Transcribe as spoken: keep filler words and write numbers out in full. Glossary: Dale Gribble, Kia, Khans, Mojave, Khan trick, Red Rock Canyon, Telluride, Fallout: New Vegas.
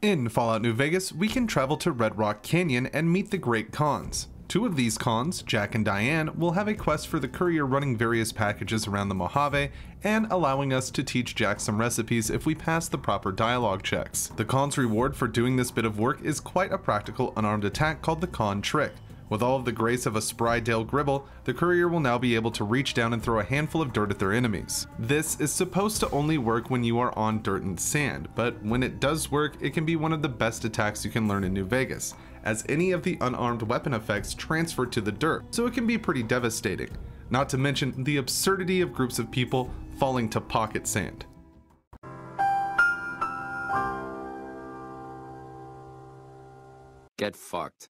In Fallout New Vegas, we can travel to Red Rock Canyon and meet the Great Khans. Two of these Khans, Jack and Diane, will have a quest for the courier running various packages around the Mojave and allowing us to teach Jack some recipes if we pass the proper dialogue checks. The Khan's reward for doing this bit of work is quite a practical unarmed attack called the Khan trick. With all of the grace of a spry Dale Gribble, the courier will now be able to reach down and throw a handful of dirt at their enemies. This is supposed to only work when you are on dirt and sand, but when it does work, it can be one of the best attacks you can learn in New Vegas, as any of the unarmed weapon effects transfer to the dirt, so it can be pretty devastating. Not to mention the absurdity of groups of people falling to pocket sand. Get fucked.